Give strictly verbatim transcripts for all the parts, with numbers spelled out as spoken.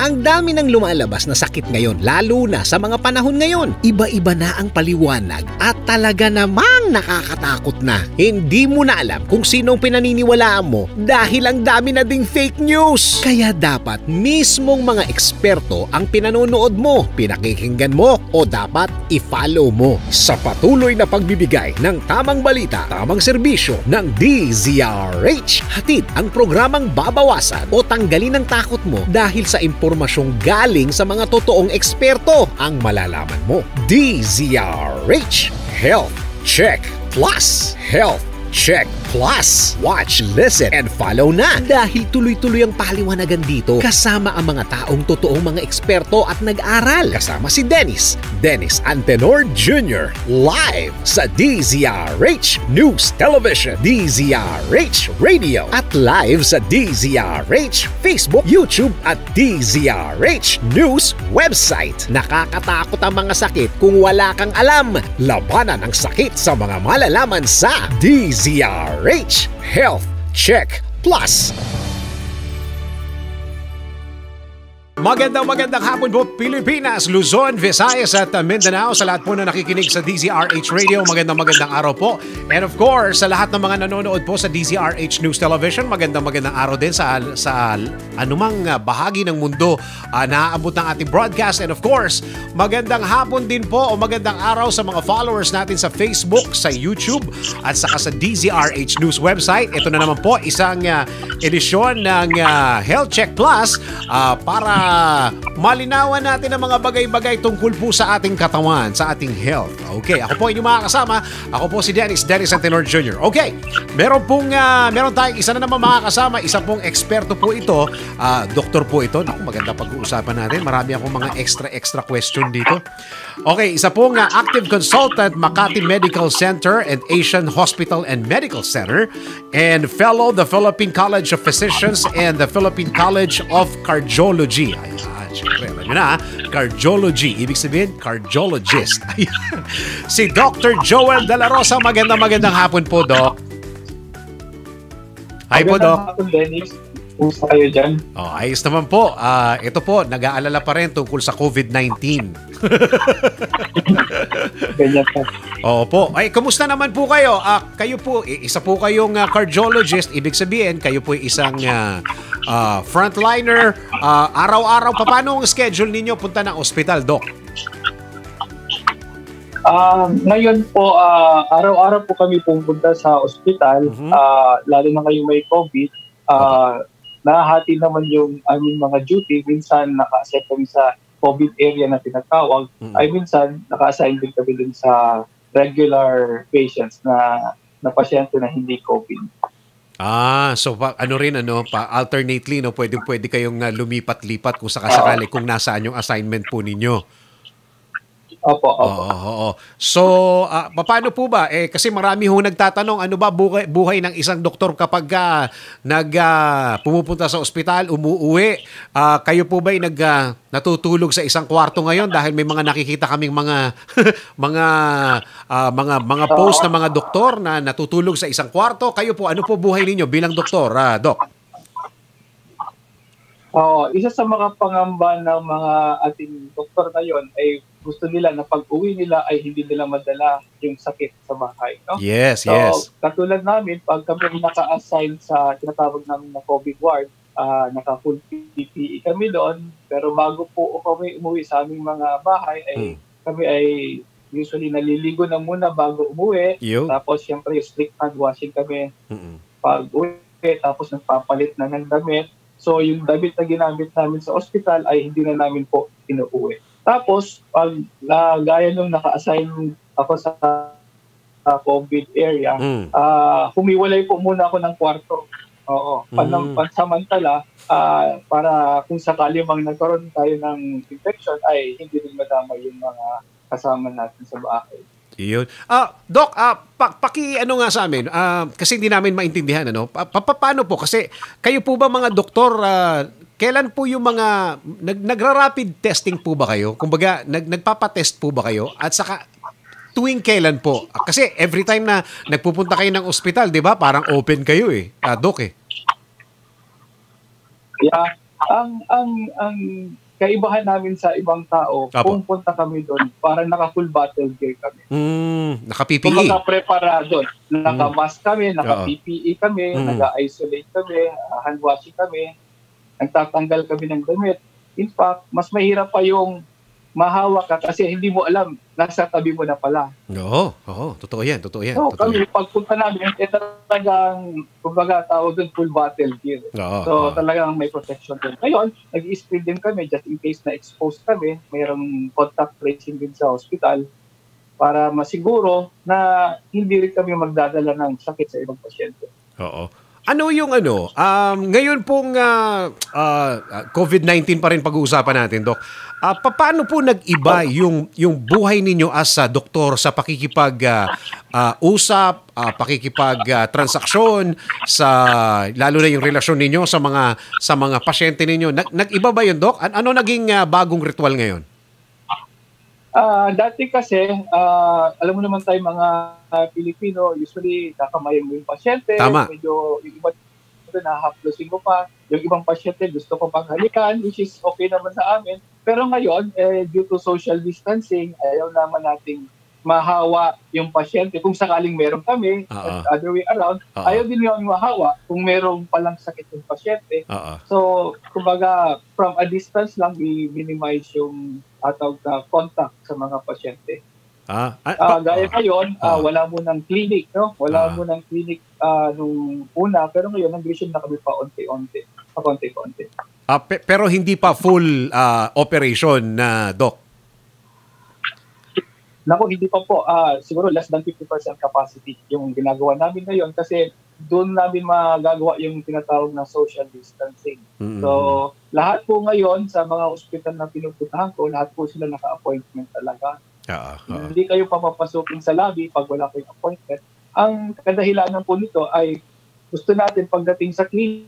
Ang dami ng lumalabas na sakit ngayon, lalo na sa mga panahon ngayon. Iba-iba na ang paliwanag at talaga namang nakakatakot na. Hindi mo na alam kung sinong pinaniniwalaan mo dahil ang dami na ding fake news. Kaya dapat mismong mga eksperto ang pinanonood mo, pinakikinggan mo o dapat i-follow mo. Sa patuloy na pagbibigay ng tamang balita, tamang serbisyo ng D Z R H, hatid ang programang babawasan o tanggalin ang takot mo dahil sa impormasyong galing sa mga totoong eksperto ang malalaman mo. D Z R H Health Check Plus. Health Check Plus. Watch, listen, and follow na. Dahil tuloy-tuloy ang paliwanagan dito kasama ang mga taong totoong mga eksperto at nag-aral. Kasama si Dennis, Dennis Antenor Junior Live sa D Z R H News Television, D Z R H Radio, at live sa D Z R H Facebook, YouTube, at D Z R H News website. Nakakatakot ang mga sakit kung wala kang alam. Labanan ang sakit sa mga malalaman sa D Z R H. D Z R H Health Check Plus. Magandang magandang hapon po Pilipinas, Luzon, Visayas at Mindanao. Sa lahat po na nakikinig sa D Z R H Radio, magandang magandang araw po. And of course, sa lahat ng mga nanonood po sa D Z R H News Television, magandang magandang araw din sa, sa anumang bahagi ng mundo uh, naaabot ng ating broadcast. And of course, magandang hapon din po o magandang araw sa mga followers natin sa Facebook, sa YouTube at saka sa D Z R H News website. Ito na naman po isang uh, edisyon ng uh, Health Check Plus uh, para Uh, malinawan natin ang mga bagay-bagay tungkol po sa ating katawan, sa ating health. Okay, ako po inyong mga kasama. Ako po si Dennis, Dennis Antenor Junior Okay, meron pong, uh, meron tayong isa na naman mga kasama. Isa pong eksperto po ito, uh, doktor po ito. Naku, maganda pag-uusapan natin. Marami akong mga extra-extra question dito. Okay, isa pong uh, active consultant, Makati Medical Center and Asian Hospital and Medical Center, and fellow the Philippine College of Physicians and the Philippine College of Cardiology. Ayan, syempre, alam nyo na, cardiology. Ibig sabihin, cardiologist. Ayan. Si Doctor Joel dela Rosa, magandang magandang hapon po, Doc. Hi po, Doc. Magandang hapon, Dennis. Pusa kayo dyan? Oh, ayos naman po. Uh, ito po, nag-aalala pa rin tungkol sa COVID nineteen. Ganyan po. Opo. Ay, kamusta naman po kayo? Uh, kayo po, isa po kayong uh, cardiologist. Ibig sabihin, kayo po isang uh, uh, frontliner. Uh, araw-araw, paano ang schedule ninyo punta ng ospital, Doc? Uh, ngayon po, uh, araw-araw po kami pumunta sa ospital. Mm-hmm. uh, lalo na kayo may COVID. Uh, Nahati naman yung aming mga duty. Minsan naka-assign kami sa COVID area na tinatawag. Mm-hmm. Ay minsan naka-assign din kami dun sa regular patients na, na pasyente na hindi COVID. Ah, so pa, ano rin, ano, pa, alternately, no, pwede, pwede kayong lumipat-lipat kung sakasakali, uh, kung nasaan yung assignment po ninyo. Opo, opo. Oo, oo. So, uh, paano po ba? Eh, kasi marami ho nagtatanong, ano ba buhay, buhay ng isang doktor kapag uh, nag, uh, pumupunta sa ospital, umuuwi? Uh, kayo po ba'y nag, uh, natutulog sa isang kwarto ngayon dahil may mga nakikita kaming mga mga, uh, mga mga post na mga doktor na natutulog sa isang kwarto? Kayo po, ano po buhay ninyo bilang doktor, uh, Doc? Oo, isa sa mga pangamba ng mga ating doktor na yon ay gusto nila na pag-uwi nila ay hindi nila madala yung sakit sa bahay. No? Yes, so, yes. Katulad namin, pag kami naka-assign sa tinatawag namin na COVID ward, uh, naka-full P P E kami doon, pero bago po kami umuwi sa aming mga bahay, ay hmm. kami ay usually naliligo na muna bago umuwi. Yo. Tapos siyempre strict hand washing kami hmm. pag-uwi, tapos nagpapalit na ng damit. So yung damit na ginamit namin sa ospital ay hindi na namin po inuuwi. Tapos, pag uh, gaya nung naka-assign ako sa uh, COVID area, mm. uh, humiwalay po muna ako ng kwarto. Oo, panam, mm. pansamantala, uh, para kung sakali mang nagkaroon tayo ng infection, ay hindi rin madama yung mga kasama natin sa bahay. Yun. Uh, Doc, uh, pa paki ano nga sa amin, uh, kasi hindi namin maintindihan, ano? Pa pa paano po? Kasi kayo po ba mga doktor, uh, kailan po yung mga nag nagra-rapid testing po ba kayo? Kumbaga, nag nagpapa-test po ba kayo? At saka tuwing kailan po? Kasi every time na nagpupunta kayo ng ospital, 'di ba? Parang open kayo eh. Uh, doc eh. Yeah. ang ang ang kaibahan namin sa ibang tao, Apo. Kung punta kami doon, parang naka-full battle gear kami. Mm, naka-P P E. Kung naka-prepara doon, naka-mask kami, naka-P P E kami, mm. naka-isolate kami, hand-washing kami, nagtatanggal kami ng damit. In fact, mas mahirap pa yung mahawak ka kasi hindi mo alam, nasa tabi mo na pala. Oo, oo, totoo yan, totoo yan. So, totoo kami, yan. Pagpunta namin, eh talagang, kumbaga, tawag doon full battle gear. Oo, so, oo. Talagang may protection doon. Ngayon, nag-i-screen din kami just in case na-expose kami, mayroong contact tracing din sa hospital para masiguro na hindi rin kami magdadala ng sakit sa ibang pasyente. Oo. Ano yung ano? Um, ngayon pong uh, uh, COVID nineteen pa rin pag-uusapan natin, Doc. Uh, paano po nag-iba yung, yung buhay ninyo as uh, doktor sa pakikipag-usap, uh, uh, uh, pakikipag-transaksyon, uh, lalo na yung relasyon ninyo sa mga, sa mga pasyente ninyo? Nag-iba ba yun, Doc? An ano naging uh, bagong ritual ngayon? Uh, dati kasi, uh, alam mo naman tayo mga uh, Pilipino, usually kakamayang mo yung pasyente. Tama. Medyo yung iba nahaplosin mo pa. Yung ibang pasyente gusto ko pang halikan, which is okay naman sa amin. Pero ngayon, eh, due to social distancing, ayaw naman nating mahawa yung pasyente. Kung sakaling meron kami, uh-uh. at other way around, uh-uh. ayaw din yung mahawa kung meron palang sakit yung pasyente. Uh-uh. So, kumbaga, from a distance lang, i-minimize yung atawag na contact sa mga pasyente. Ah, uh, gaya ngayon, uh, wala mo ng clinic, no? Wala uh, mo ng clinic uh, nung una, pero ngayon, nag-resume na kami pa onti-onti. Pa konti-konti. Uh, pe pero hindi pa full uh, operation na, uh, Doc? Naku, hindi pa po. Uh, siguro less than fifty percent capacity yung ginagawa namin ngayon kasi doon namin magagawa yung tinatawag na social distancing. Mm-hmm. So, lahat po ngayon sa mga ospital na pinupuntahan ko, lahat po sila naka-appointment talaga. Uh, uh, Hindi kayo papapasokin sa lobby pag wala kayong appointment. Ang kadahilanan po nito ay gusto natin pagdating sa clinic,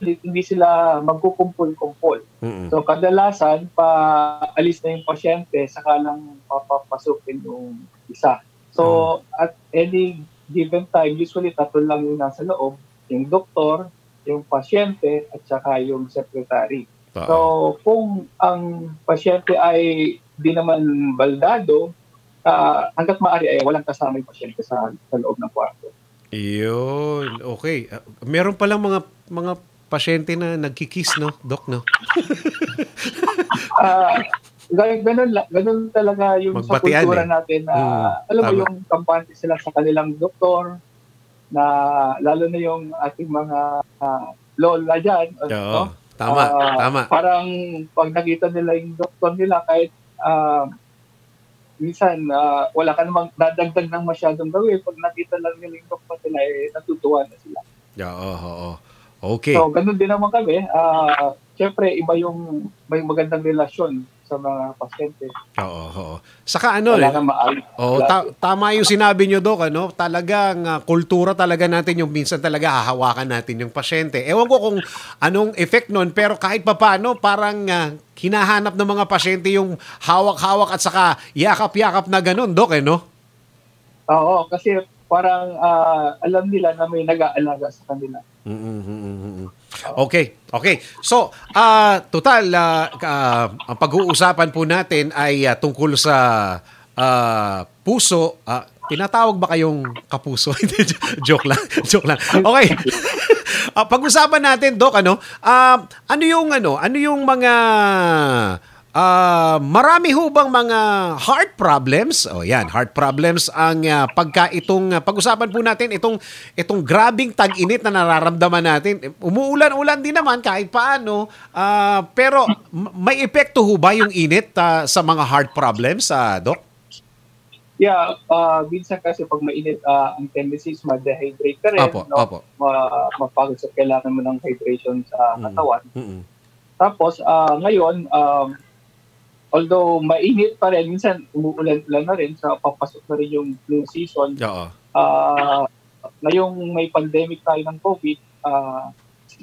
hindi sila magkukumpul-kumpul. Mm-hmm. So, kadalasan, paalis na yung pasyente, saka lang papapasokin yung isa. So, mm-hmm. at any given time, usually tatlo lang yung nasa loob, yung doktor, yung pasyente, at saka yung secretary. Uh-huh. So, kung ang pasyente ay di naman baldado, uh, hanggat maaari ay walang kasama yung pasyente sa, sa loob ng kwarto. Iyon. Okay. Uh, meron palang mga mga pasyente na nagkikiss, no? Doc, no? Ah... uh, Ganun, ganun talaga yung magbatian sa kultura eh. natin na hmm, alam mo tama. Yung kampante sila sa kanilang doktor na lalo na yung ating mga uh, lola dyan. Oo, no? Tama, uh, tama. Parang pag nakita nila yung doktor nila kahit uh, minsan uh, wala ka namang dadagdag ng masyadong gawin. Pag nakita lang nila yung doktor nila, eh, natutuwa na sila. Oo, oo. Okay. So, ganun din naman kami. Uh, Siyempre, iba yung may magandang relasyon sa mga pasyente. Oo, oo. Saka ano, eh, oh, ta tama yung sinabi nyo, Doc, ano? Talagang uh, kultura talaga natin yung minsan talaga hahawakan natin yung pasyente. Ewan ko kung anong effect nun, pero kahit papaano, parang uh, hinahanap ng mga pasyente yung hawak-hawak at saka yakap-yakap na ganun, Doc, eh, no? Oo, kasi parang uh, alam nila na may nag-aalaga sa kanila. Mm-hmm. Okay, okay. So, uh, total, uh, uh, ang pag-uusapan po natin ay uh, tungkol sa uh, puso. Uh, tinatawag ba kayong kapuso? Joke lang, joke lang. Okay. uh, pag-usapan natin, Doc, ano? Uh, ano yung ano? Ano yung mga Uh, marami ho bang mga heart problems? O oh, yan, heart problems ang uh, pagka itong uh, pag-usapan po natin itong itong grabing tag-init na nararamdaman natin. Umuulan-ulan din naman kahit paano, uh, pero may epekto ho ba yung init uh, sa mga heart problems, uh, Doc? Yeah, uh, minsan kasi pag mainit uh, ang tendency is ma-dehydrate ka rin. Apo, no? Apo. Ma mapagod sa kailangan mo ng hydration sa katawan. Mm -hmm. Tapos, uh, ngayon, um, although mainit pa rin, minsan umuulan-ulan na rin, so papasok na rin yung flu season. Oo. Uh, ngayong may pandemic tayo ng COVID, uh,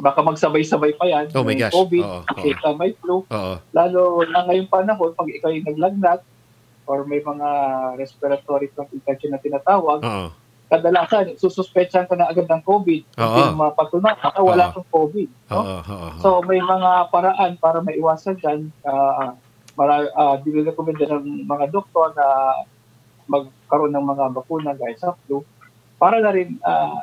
baka magsabay-sabay pa yan. Oh my gosh. COVID, uh-oh. Kasi uh-oh. May flu. Uh-oh. Lalo na ngayong panahon, pag ikaw ay naglagnat or may mga respiratory tract infection na tinatawag, uh-oh. kadalasan sususpechan ka na agad ng COVID, hindi mo mapatunayan na wala kang COVID. No? Uh-oh. Uh-oh. So may mga paraan para maiwasan dyan. Uh, para uh, dinirekomenda ng mga doktor na magkaroon ng mga bakuna guys sa flu para na rin uh,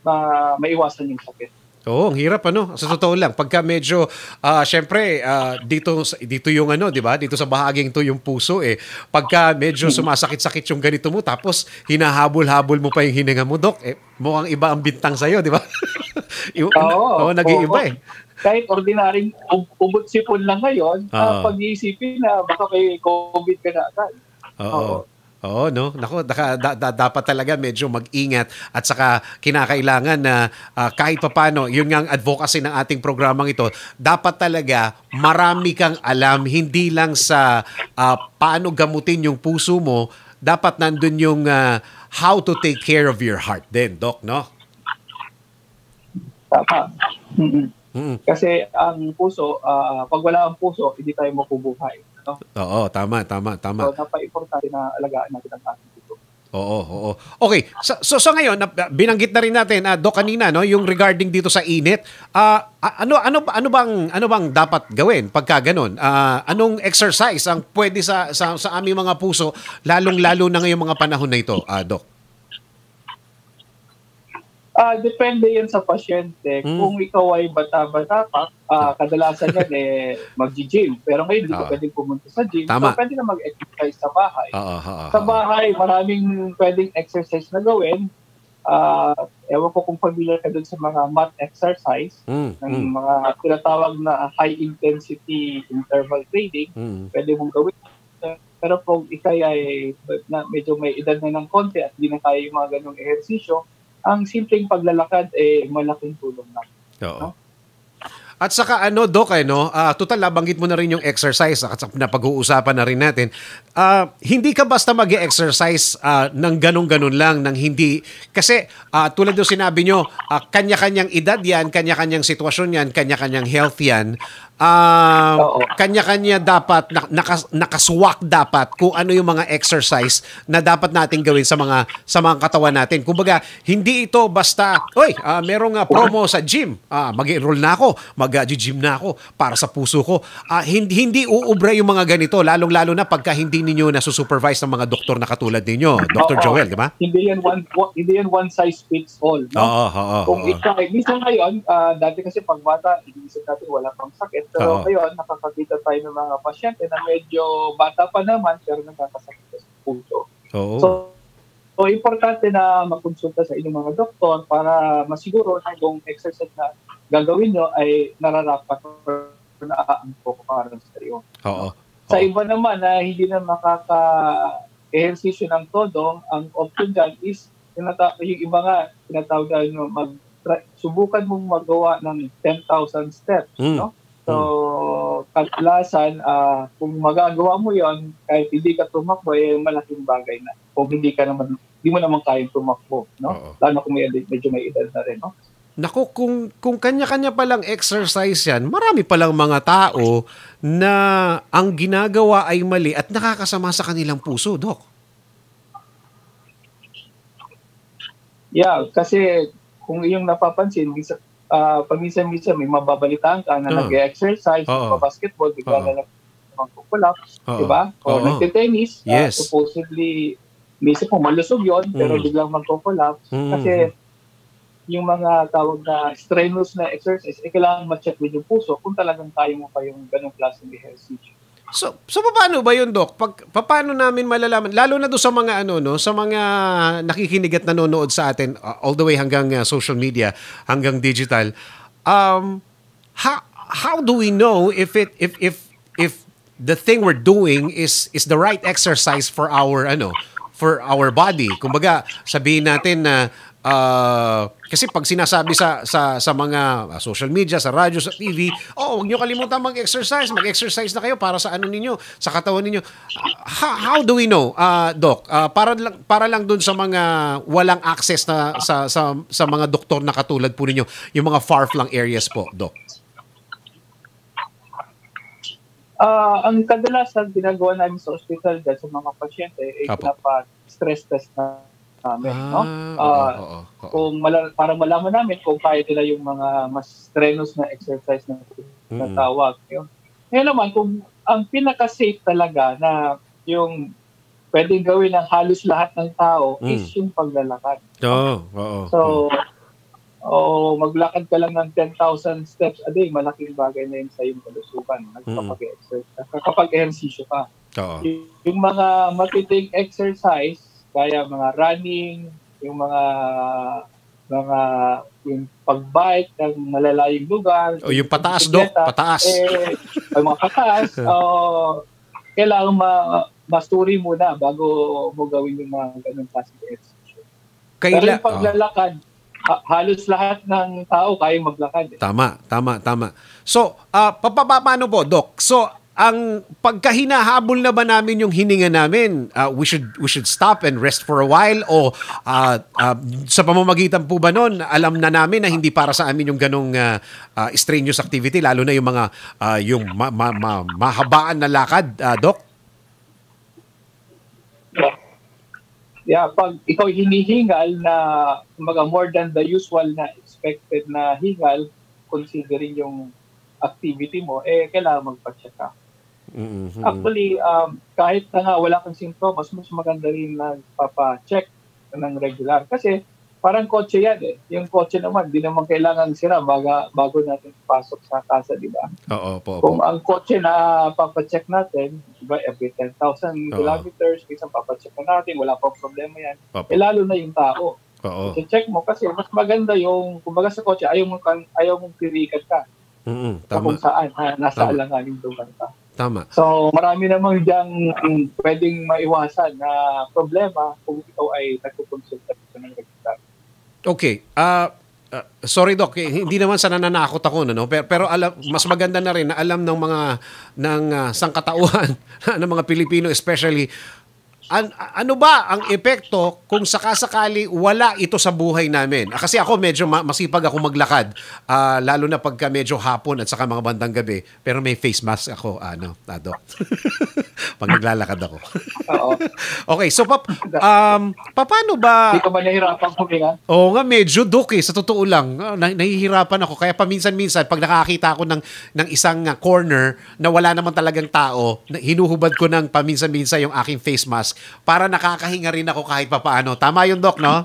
ma- maiwasan yung sakit. Oo, ang hirap ano. Sa totoo lang, pagka medyo uh, syempre uh, dito dito yung ano, 'di ba? Dito sa bahaging to yung puso eh. Pagka medyo sumasakit-sakit yung ganito mo tapos hinahabol-habol mo pa yung hininga mo, Dok. Eh, mukhang iba ang bintang sa iyo, 'di ba? Oo, nag-iiba eh. Kahit ordinaryong ubot sipon lang ngayon, uh, pag-iisipin na baka may COVID ka na agad. Oo. Oo, no? Naku, da, da, dapat talaga medyo mag-ingat at saka kinakailangan na uh, kahit papano, yun nga ang advocacy ng ating programang ito, dapat talaga marami kang alam, hindi lang sa uh, paano gamutin yung puso mo, dapat nandun yung uh, how to take care of your heart din, Doc, no? Tama. Mm-mm. Mm-mm. Kasi ang puso, uh, pag wala ang puso, hindi tayo makubuhay. No? Oo, tama, tama, tama. So, napaka-importante na alagaan natin ang ating puso. Oo, oo. Okay, so, so, so ngayon, binanggit na rin natin, uh, Doc, kanina, no, yung regarding dito sa init, uh, ano, ano, ano, bang, ano bang dapat gawin pagka ganun? Uh, anong exercise ang pwede sa, sa, sa aming mga puso, lalong-lalo na ngayong mga panahon na ito, uh, Doc? Uh, depende yan sa pasyente. Hmm. Kung ikaw ay bata-bata pa, uh, kadalasan yan eh, mag-gym. Pero ngayon, hindi uh, ko pwedeng pumunta sa gym. Tama. So, pwede na mag-exercise sa bahay. Uh, uh, uh, uh, sa bahay, maraming pwedeng exercise na gawin. Uh, ewan ko kung familiar ka dun sa mga mat exercise, hmm. ng hmm. mga tinatawag na high-intensity interval training, hmm. pwede mong gawin. Pero kung ikay ay na, medyo may edad na ng konti at hindi na kaya yung mga ganong ehersisyo, ang simpleng paglalakad eh malaking tulong na. Oo. No? At saka ano, Doc, eh, no? Uh, total, nabanggit mo na rin yung exercise at napag-uusapan na rin natin. Uh, hindi ka basta mag-exercise uh, ng ganun-ganun lang, ng hindi. Kasi uh, tulad yung sinabi nyo, uh, kanya-kanyang edad yan, kanya-kanyang sitwasyon yan, kanya-kanyang health yan. Uh, kanya-kanya dapat, nakas- nakaswak dapat kung ano yung mga exercise na dapat natin gawin sa mga, sa mga katawan natin. Kumbaga, hindi ito basta, oy, uh, merong uh, promo sa gym. Uh, mag-enroll na ako. Mag- Mag-gym na ako para sa puso ko. Uh, hindi, hindi uubra yung mga ganito, lalong-lalo na pagka hindi ninyo nasusupervise ng mga doktor na katulad ninyo, Doctor Oo, Joel, di ba? Hindi yan one, hindi yan one size fits all. No? Oo, oo, Kung oo. ikaw, minsan ngayon, uh, dati kasi pag bata, inisip natin wala pang sakit. Pero oo. ngayon, nakakakita tayo ng mga pasyente na medyo bata pa naman, pero nakakasakit sa puso. Oo. So, so, importante na makonsulta sa inyong mga doktor para masiguro na yung exercise na gagawin nyo ay nararapat or naaangkokaran sa iyo. Oo. Sa iba naman na hindi na makaka-ehersisyo ng todo, ang option dyan is yung, yung iba nga, tinatawag na nyo, subukan mong magawa ng ten thousand steps. Mm. No? So, mm. kadalasan, uh, kung magagawa mo yon kahit hindi ka tumakbo, eh, malaking bagay na. Kung hindi ka naman, hindi mo naman kayang tumakbo. No? Lalo kung may, medyo may edad na rin. No? Naku, kung, kung kanya-kanya palang exercise yan, marami palang mga tao na ang ginagawa ay mali at nakakasama sa kanilang puso, Doc. Yeah, kasi kung iyong napapansin, uh, paminsan-minsan may mababalitaan ka na uh, nag-exercise, nagpa-basketball, bigla na lang mag-collapse, diba? O nagte-tennis, yes. uh, supposedly, minsan po malusog yun, mm. pero biglang mag-collapse mm. kasi yung mga tawag na strenuous na exercise, eh, kailangan ma-check with yung puso kung talagang kaya mo pa yung ganong klaseng exercise. So, so paano ba yun, Doc? Pag, paano namin malalaman? Lalo na doon sa mga ano, no, sa mga nakikinig at nanonood sa atin, uh, all the way hanggang uh, social media, hanggang digital. Um, how how do we know if it if if if the thing we're doing is is the right exercise for our ano, for our body? Kumbaga, sabihin natin na uh, Uh, kasi pag sinasabi sa sa sa mga social media, sa radyo, sa T V, oh, huwag niyo kalimutan mag-exercise, mag-exercise na kayo para sa ano ninyo, sa katawan ninyo. Uh, how, how do we know, uh, Doc? Uh, para lang para lang doon sa mga walang access na sa sa sa mga doktor na katulad po ninyo, yung mga far-flung areas po, Doc. Uh, ang kadalasan ginagawa namin sa ospital dahil sa mga pasyente ay eh, pinapa-stress test na namin, ah, no? Uh, oo, oo, oo. Kung mala- para malaman namin kung kaya nila yung mga mas strenuous na exercise na natawag. Mm-hmm. Yun. Ngayon naman, kung ang pinaka-safe talaga na yung pwedeng gawin ng halos lahat ng tao mm. is yung paglalakad. Oo, oo. So, oh, maglakad ka lang ng ten thousand steps a day, malaking bagay na yun sa iyong kalusugan. Nagpapag-exercise, kapag-ehersisyo ka. Oo. Y- yung mga matiting exercise, kaya mga running, yung mga mga yung pagbike ng malalayong lugar. O yung pataas, Dok, pataas. Eh, yung mga pataas, oh, kailangan ma- masturi muna bago mo gawin yung mga ganun passive exercise. Kailan paglalakad, ha- halos lahat ng tao kayang maglakad. Eh. Tama, tama, tama. So, uh, paano po, Dok? So, ang pagkahinahabol na ba namin yung hininga namin, uh, we should we should stop and rest for a while, o uh, uh, sa pamamagitan po ba nun, alam na namin na hindi para sa amin yung ganong uh, uh, strenuous activity, lalo na yung mga uh, yung ma- ma- ma- mahabaan na lakad, uh, Doc? Yeah, pag ikaw hinihingal na mga more than the usual na expected na hingal, considering yung activity mo, eh kailangan magpa-check ka. Mm-hmm. Actually, um, kahit na nga wala kang sintomas, mas maganda rin nagpapa-check ng regular. Kasi parang kotse yan eh. Yung kotse naman, di naman kailangan sira baga, bago natin pasok sa kasa, di ba? Oo, po, po. Kung ang kotse na papa-check natin, diba, every ten thousand kilometers, isang papa-check na natin, wala pang problema yan. Opo. Eh lalo na yung tao. Oo. I-check mo kasi mas maganda yung, kumbaga sa kotse, ayaw mong, ayaw mong pirikat ka. Mm-hmm. Tama. Kung saan, ha, nasa alanganin doon ka. Tama. So, marami namang diyang um, pwedeng maiwasan na problema kung ikaw ay nagkukonsulta ng regular. Okay. Uh, uh, sorry, Doc. Eh, hindi naman sana nananakot ako. No? Pero, pero alam, mas maganda na rin na alam ng mga ng, uh, sangkatauhan ng mga Pilipino especially, An- ano ba ang epekto kung sakasakali wala ito sa buhay namin? Kasi ako medyo ma- masipag ako maglakad, uh, lalo na pagka medyo hapon at saka mga bandang gabi. Pero may face mask ako, ano, ah, Doc. Pag naglalakad ako. Oo. Okay, so pap- um, paano ba... Hindi ka ba nahihirapan ko nga? Oo nga, medyo, Doc, eh, sa totoo lang. Na- nahihirapan ako. Kaya paminsan-minsan, pag nakakita ako ng, ng isang corner na wala naman talagang tao, hinuhubad ko ng paminsan-minsan yung aking face mask para nakakahinga rin ako kahit papaano. Tama yun, Doc, no?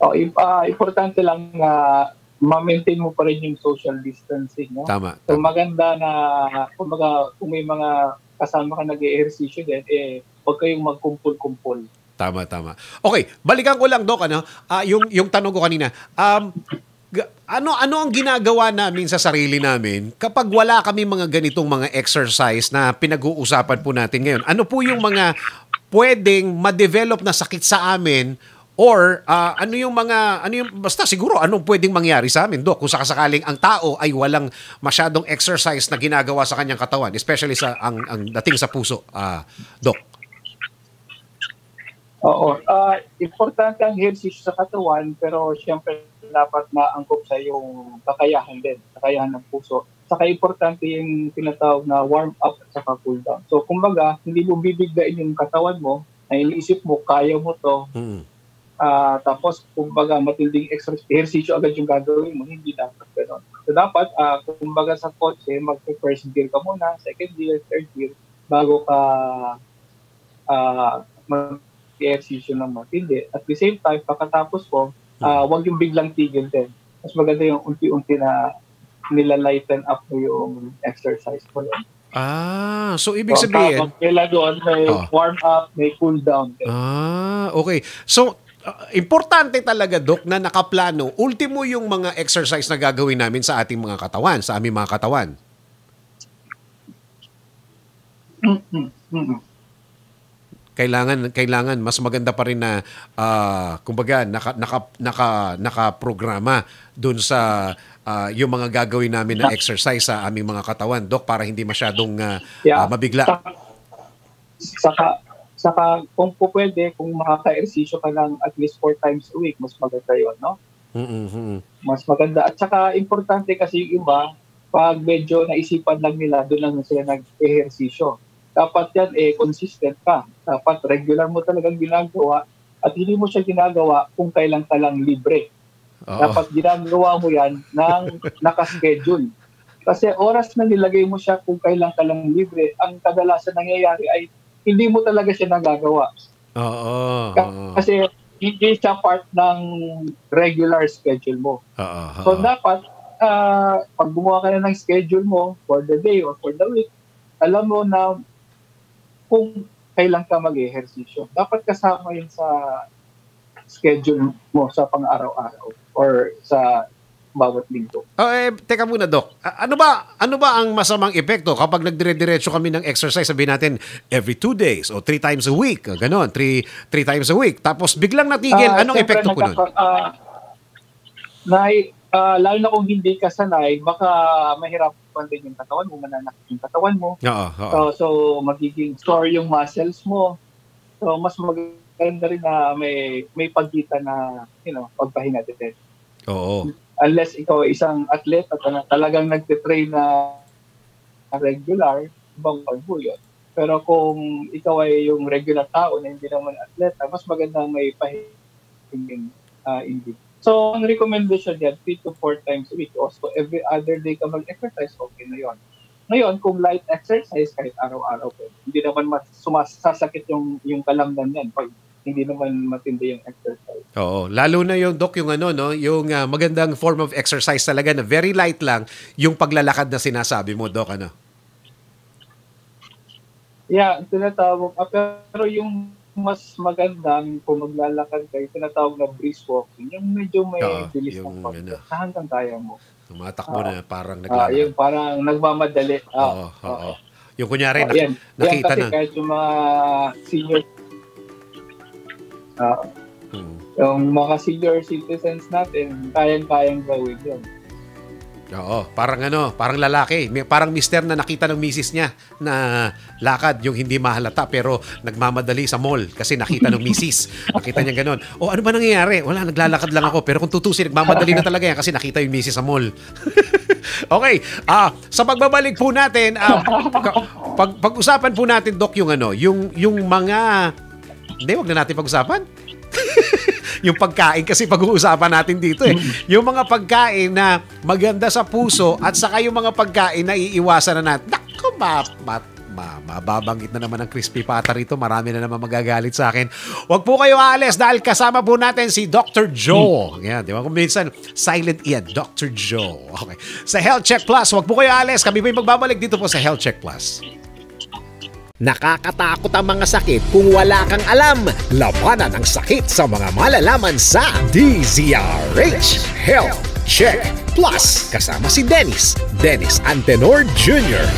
Oh, uh, importante lang na uh, ma-maintain mo pa rin yung social distancing, no? Tama. So, maganda na kung, mga, kung may mga kasama ka nag-e-ehersisyo din, eh, huwag kayong magkumpul-kumpul. Tama, tama. Okay, balikan ko lang, Doc, ano? Uh, yung, yung tanong ko kanina. Um... Ano ano ang ginagawa namin sa sarili namin kapag wala kami mga ganitong mga exercise na pinag-uusapan po natin ngayon? Ano po yung mga pwedeng ma-develop na sakit sa amin, or uh, ano yung mga ano yung basta siguro anong pwedeng mangyari sa amin, Doc, kung sakasakaling ang tao ay walang masyadong exercise na ginagawa sa kanyang katawan, especially sa ang, ang dating sa puso, uh, Doc? Oo, uh, importante ang exercise sa katawan, pero siyempre dapat maangkop sa yung kakayahan din, kakayahan ng puso. Saka importante yung tinatawag na warm up at saka cool down. So kumbaga, hindi mo bibiglain yung katawan mo, na iniisip mo, kaya mo to. Mm-hmm. Uh, tapos kumbaga, matinding exercise agad yung gagawin mo, hindi dapat gano'n. So dapat, uh, kumbaga sa kotse, mag-first gear ka muna, second gear, third gear, bago ka uh, mag-exercise ng matindi. At the same time, pagkatapos po, Uh, wag yung biglang tigil din. Mas maganda yung unti-unti na nilalighten up mo yung exercise mo. Ah, so ibig so, sabihin... Tapos nila doon, may oh. warm up, may cool down din. Ah, okay. So, uh, importante talaga, Doc, na nakaplano. Ultimo yung mga exercise na gagawin namin sa ating mga katawan, sa aming mga katawan. Mm-hmm. Mm-hmm. Kailangan kailangan mas maganda pa rin na uh, kumbaga naka naka naka nakaprograma doon sa uh, yung mga gagawin namin na exercise sa aming mga katawan, Doc, para hindi masyadong uh, yeah. uh, mabigla. Saka saka kung pwede, kung makaka-ehersisyo ka lang at least four times a week, mas maganda 'yon, no? Mm-hmm. Mas maganda. At saka importante kasi yung iba, pag medyo naisipan lang nila, doon lang sila nag-ehersisyo. dapat yan eh consistent ka. Dapat regular mo talagang ginagawa at hindi mo siya ginagawa kung kailan ka lang libre. Uh-oh. Dapat ginagawa mo yan ng nakaschedule. Kasi oras na nilagay mo siya kung kailan ka lang libre, ang kadalasan nangyayari ay hindi mo talaga siya nagagawa. Uh-oh. Kasi hindi siya part ng regular schedule mo. Uh-oh. So dapat, uh, pag gumawa ka na ng schedule mo for the day or for the week, alam mo na kung kailan ka mag-ehersisyo. Dapat kasama yun sa schedule mo sa pang-araw-araw or sa bawat linggo. Oh, eh, teka muna, Doc. Ano ba, ano ba ang masamang epekto kapag nagdire-diretso kami ng exercise? Sabihin natin, every two days o three times a week. Ganon, three, three times a week. Tapos biglang natigil. Uh, Anong epekto po nun? Uh, nai, uh, lalo na kung hindi ka sanay, baka mahirap din yung katawan mo, mananakit yung katawan mo. Oo, oo. So, so, magiging sore yung muscles mo. So, mas maganda rin na may, may pagkita na, you know, pagpahinga din. Oo. Unless ikaw isang atleta na talagang nagte-train na regular, ibang pagbo yun. Pero kung ikaw ay yung regular tao na hindi naman atleta, mas maganda may pahinga. Uh, hindi. So, ang recommendation niya, three to four times a week. Also, every other day ka mag-exercise, okay na yun. Ngayon, kung light exercise, kahit araw-araw, okay. Hindi naman sumasasakit yung, yung kalamnan yan pag hindi naman matindi yung exercise. Oo, lalo na yung, Doc, yung ano, no? Yung uh, magandang form of exercise talaga na very light lang, yung paglalakad na sinasabi mo, Doc, ano? Yeah, tinatawag. Uh, pero yung mas magandang kung maglalakad kayo, tinatawag na brisk walking. Yung medyo may oh, bilis ng paglalakad. Hanggang kaya mo. Tumatakbo uh, na parang naglalakad. Uh, yung parang nagmamadali. Uh, oh, oh, oh. Yung kunyari, uh, yan, nakita yan kasi na. Kahit yung mga senior, uh, hmm. yung mga senior citizens natin, kayang-kayang gawin yun. Oo, parang ano, parang lalaki. May, parang mister na nakita ng misis niya na lakad yung hindi mahalata pero nagmamadali sa mall kasi nakita ng misis. Nakita niya ganun. O ano ba nangyayari? Wala, naglalakad lang ako. Pero kung tutusin, nagmamadali na talaga yan kasi nakita yung misis sa mall. Okay, ah, sa pagbabalik po natin, ah, pag, pag-usapan po natin, Doc, yung ano, yung, yung mga... Hindi, wag na natin pag-usapan. Yung pagkain kasi pag-uusapan natin dito eh. Yung mga pagkain na maganda sa puso at saka yung mga pagkain na iiwasan na natin. Naku, ma, ma, ma, mababanggit na naman ang crispy pata rito. Marami na naman magagalit sa akin. Huwag po kayo aalis dahil kasama po natin si Doctor Joel. Yan, di ba? Kung minsan, silent yan. Doctor Joel. Okay. Sa Health Check Plus, huwag po kayo aalis. Kami po yung magbabalik dito po sa Health Check Plus. Nakakatakot ang mga sakit kung wala kang alam. Labanan ang sakit sa mga malalaman sa D Z R H Health Check Plus. Kasama si Dennis, Dennis Antenor Junior